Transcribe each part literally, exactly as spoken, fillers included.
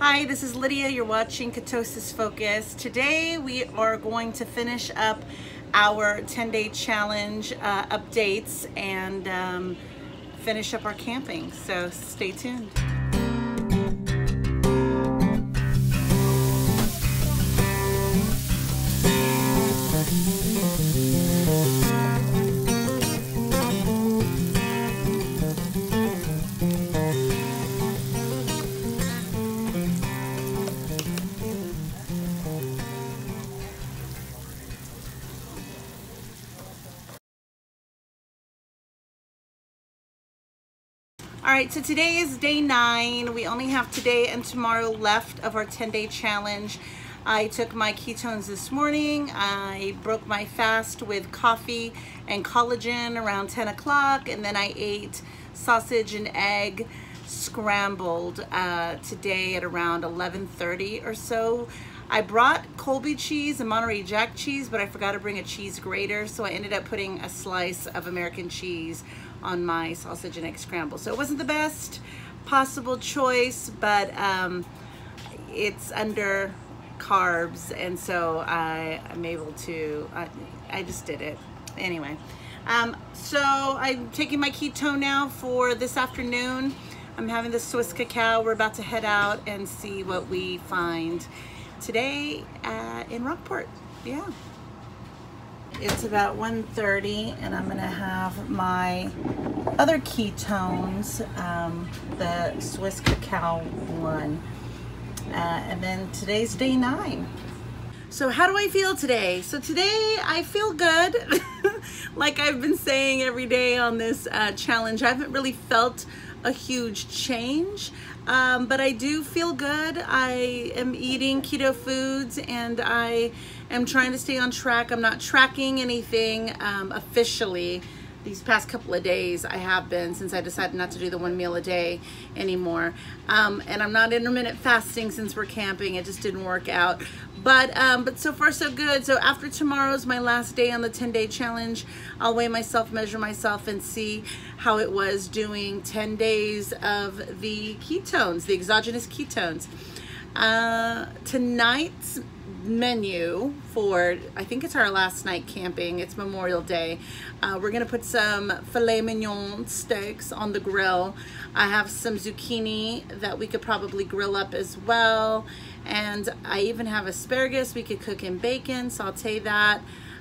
Hi, this is Lydia. You're watching Ketosis Focus. Today we are going to finish up our ten day challenge uh, updates and um, finish up our camping, so stay tuned. All right, so today is day nine. We only have today and tomorrow left of our ten day challenge. I took my ketones this morning. I broke my fast with coffee and collagen around ten o'clock, and then I ate sausage and egg scrambled uh, today at around eleven thirty or so. I brought Colby cheese and Monterey Jack cheese, but I forgot to bring a cheese grater, so I ended up putting a slice of American cheese on my sausage and egg scramble. So it wasn't the best possible choice, but um, it's under carbs, and so I am able to, I, I just did it. Anyway, um, so I'm taking my keto now for this afternoon. I'm having the Swiss cacao. We're about to head out and see what we find today uh, in Rockport, yeah. It's about one thirty, and I'm gonna have my other ketones, um, the Swiss cacao one, uh, and then today's day nine. So how do I feel today? So today I feel good. Like I've been saying every day on this uh, challenge, I haven't really felt a huge change, um, but I do feel good. I am eating keto foods, and I am trying to stay on track. I'm not tracking anything um, officially. These past couple of days I have been, since I decided not to do the one meal a day anymore. Um, and I'm not intermittent fasting since we're camping. It just didn't work out. But, um, but so far so good. So after tomorrow's my last day on the ten day challenge, I'll weigh myself, measure myself, and see how it was doing ten days of the ketones, the exogenous ketones. Uh, tonight's menu for, I think it's our last night camping, it's Memorial Day. Uh, we're gonna put some filet mignon steaks on the grill. I have some zucchini that we could probably grill up as well. And I even have asparagus we could cook in bacon, saute that,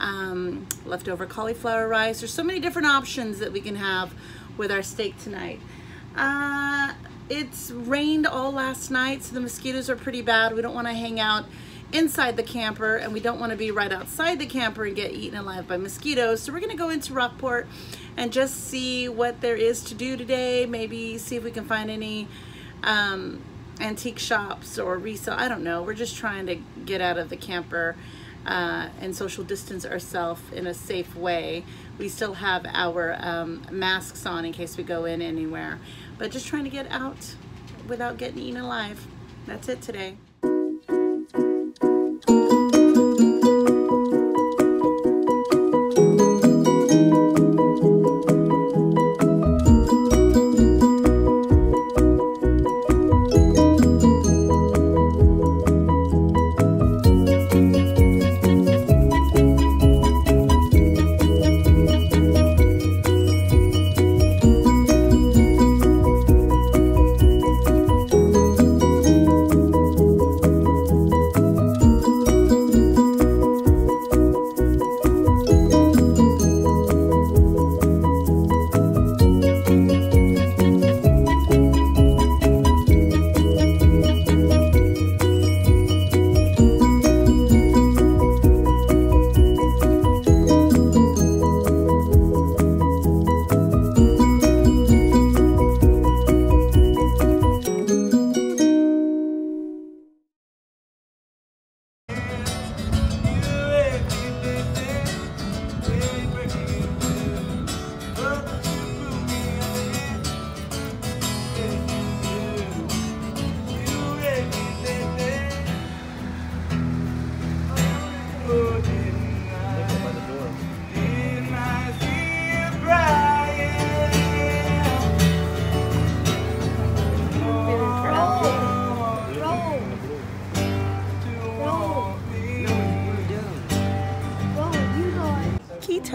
um, leftover cauliflower rice. There's so many different options that we can have with our steak tonight. Uh, it's rained all last night, so the mosquitoes are pretty bad. We don't wanna hang out inside the camper, and we don't want to be right outside the camper and get eaten alive by mosquitoes. So we're gonna go into Rockport and just see what there is to do today. Maybe see if we can find any um, antique shops or resale. I don't know. We're just trying to get out of the camper uh, and social distance ourselves in a safe way. We still have our um, masks on in case we go in anywhere, but just trying to get out without getting eaten alive. That's it today.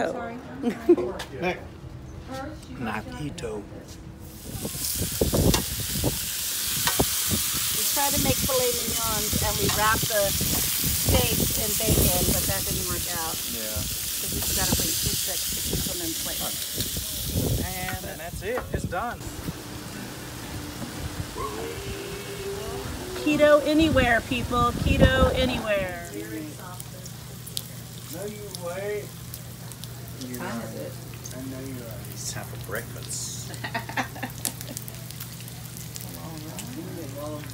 keto. Not keto. We try to make filet mignons and we wrap the steaks in bacon, but that didn't work out. Yeah. Because we forgot to bring two sticks to keep them in place. And, and that's it. It's done. Keto anywhere, people. Keto anywhere. No, you wait. You're right. I know you are. It's time for breakfast. All right.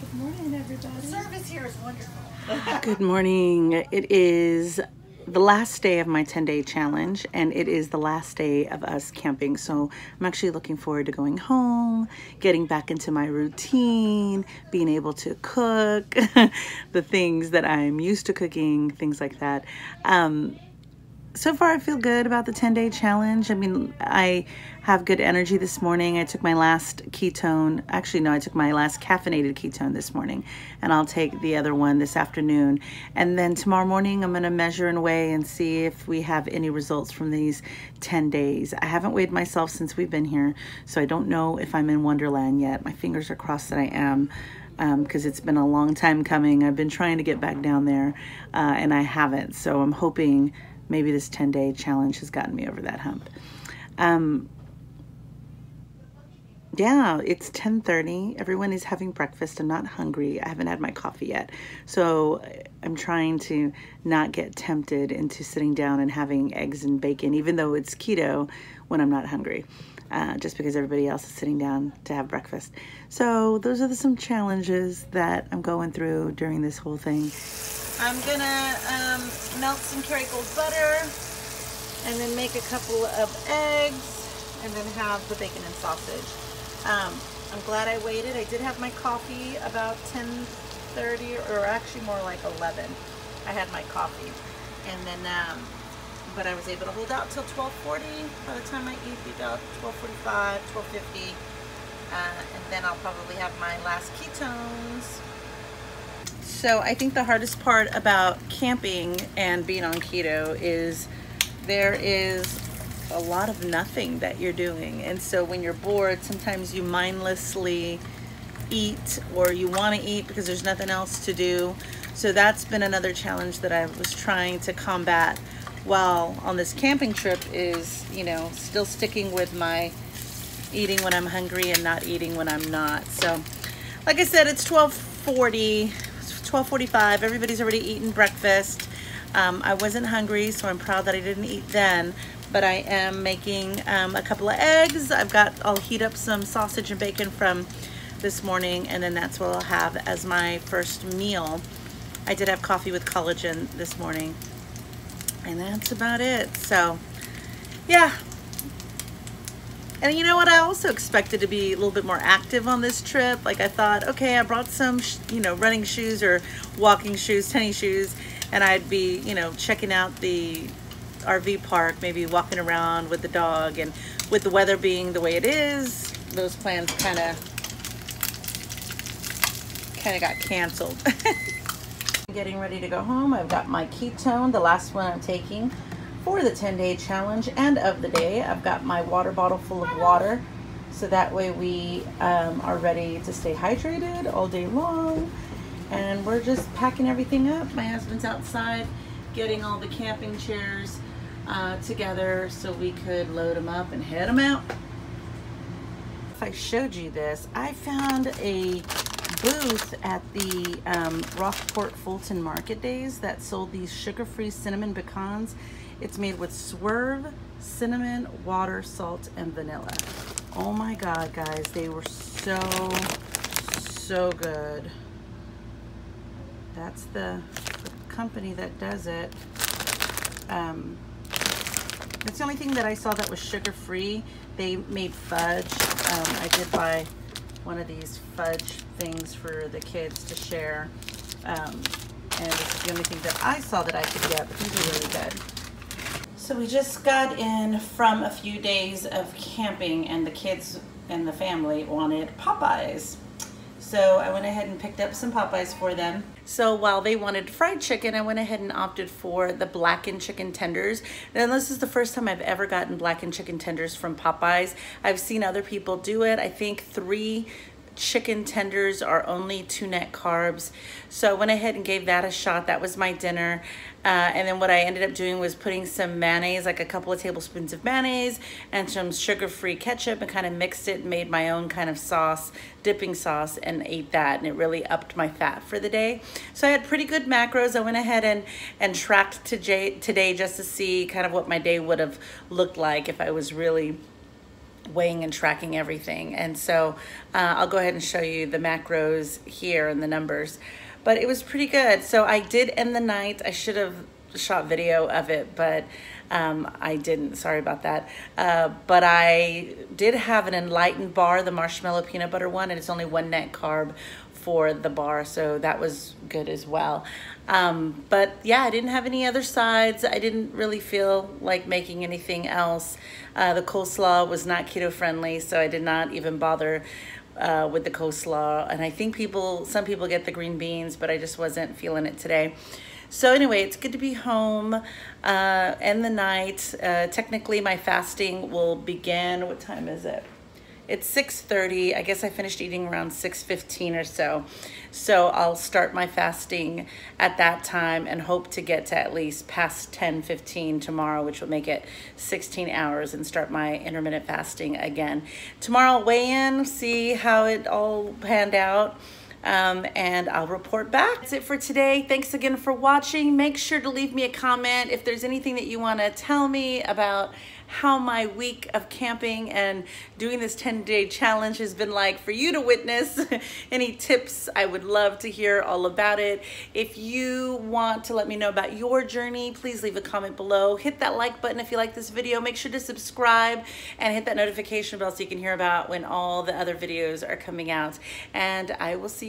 Good morning, everybody. Service here is wonderful. Good morning. It is the last day of my ten day challenge, and it is the last day of us camping. So I'm actually looking forward to going home, getting back into my routine, being able to cook the things that I'm used to cooking, things like that. Um, so far, I feel good about the ten day challenge. I mean, I have good energy this morning. I took my last ketone. Actually, no, I took my last caffeinated ketone this morning, and I'll take the other one this afternoon. And then tomorrow morning, I'm gonna measure and weigh and see if we have any results from these ten days. I haven't weighed myself since we've been here, so I don't know if I'm in Wonderland yet. My fingers are crossed that I am, because um, it's been a long time coming. I've been trying to get back down there, uh, and I haven't, so I'm hoping maybe this ten day challenge has gotten me over that hump. Um, yeah, it's ten thirty. Everyone is having breakfast. I'm not hungry. I haven't had my coffee yet. So I'm trying to not get tempted into sitting down and having eggs and bacon, even though it's keto, when I'm not hungry, uh, just because everybody else is sitting down to have breakfast. So those are the, some challenges that I'm going through during this whole thing. I'm gonna um, melt some Kerrygold butter and then make a couple of eggs and then have the bacon and sausage. Um, I'm glad I waited. I did have my coffee about ten thirty, or actually more like eleven. I had my coffee, and then, um, but I was able to hold out till twelve forty. By the time I eat, be about twelve forty-five, twelve fifty, uh, and then I'll probably have my last ketones. So I think the hardest part about camping and being on keto is there is a lot of nothing that you're doing. And so when you're bored, sometimes you mindlessly eat, or you want to eat because there's nothing else to do. So that's been another challenge that I was trying to combat while on this camping trip, is, you know, still sticking with my eating when I'm hungry and not eating when I'm not. So like I said, it's twelve forty. twelve forty-five, everybody's already eaten breakfast. Um, I wasn't hungry, so I'm proud that I didn't eat then, but I am making um, a couple of eggs. I've got, I'll heat up some sausage and bacon from this morning, and then that's what I'll have as my first meal. I did have coffee with collagen this morning, and that's about it. So yeah. And you know what? I also expected to be a little bit more active on this trip. Like I thought, okay, I brought some, sh you know, running shoes or walking shoes, tennis shoes, and I'd be, you know, checking out the R V park, maybe walking around with the dog. And with the weather being the way it is, those plans kind of, kind of got canceled. Getting ready to go home. I've got my ketone, the last one I'm taking for the ten day challenge and of the day. I've got my water bottle full of water, so that way we um, are ready to stay hydrated all day long. And we're just packing everything up. My husband's outside getting all the camping chairs uh, together so we could load them up and head them out. If I showed you this, I found a booth at the um, Rockport Fulton Market Days that sold these sugar-free cinnamon pecans. It's made with Swerve, cinnamon, water, salt, and vanilla. Oh my God, guys, they were so, so good. That's the, the company that does it. Um, that's the only thing that I saw that was sugar-free. They made fudge. Um, I did buy one of these fudge things for the kids to share. Um, and this is the only thing that I saw that I could get, but these are really good. So we just got in from a few days of camping, and the kids and the family wanted Popeyes. So I went ahead and picked up some Popeyes for them. So while they wanted fried chicken, I went ahead and opted for the blackened chicken tenders. And this is the first time I've ever gotten blackened chicken tenders from Popeyes. I've seen other people do it. I think three chicken tenders are only two net carbs. So I went ahead and gave that a shot. That was my dinner. Uh, and then what I ended up doing was putting some mayonnaise, like a couple of tablespoons of mayonnaise and some sugar-free ketchup, and kind of mixed it and made my own kind of sauce, dipping sauce, and ate that. And it really upped my fat for the day. So I had pretty good macros. I went ahead and, and tracked today, today just to see kind of what my day would have looked like if I was really weighing and tracking everything. And so uh, I'll go ahead and show you the macros here and the numbers, but it was pretty good. So I did end the night. I should have shot video of it, but um, I didn't, sorry about that. Uh, but I did have an enlightened bar, the marshmallow peanut butter one, and it's only one net carb for the bar, so that was good as well. Um, but yeah, I didn't have any other sides. I didn't really feel like making anything else. Uh, the coleslaw was not keto friendly, so I did not even bother uh, with the coleslaw. And I think people, some people get the green beans, but I just wasn't feeling it today. So anyway, it's good to be home, uh, end the night. Uh, technically my fasting will begin, what time is it? It's six thirty. I guess I finished eating around six fifteen or so. So I'll start my fasting at that time and hope to get to at least past ten fifteen tomorrow, which will make it sixteen hours, and start my intermittent fasting again. Tomorrow I'll weigh in, see how it all panned out, um, and I'll report back. That's it for today. Thanks again for watching. Make sure to leave me a comment if there's anything that you want to tell me about how my week of camping and doing this ten day challenge has been like for you to witness. Any tips, I would love to hear all about it. If you want to let me know about your journey, please leave a comment below. Hit that like button if you like this video. Make sure to subscribe and hit that notification bell so you can hear about when all the other videos are coming out. And I will see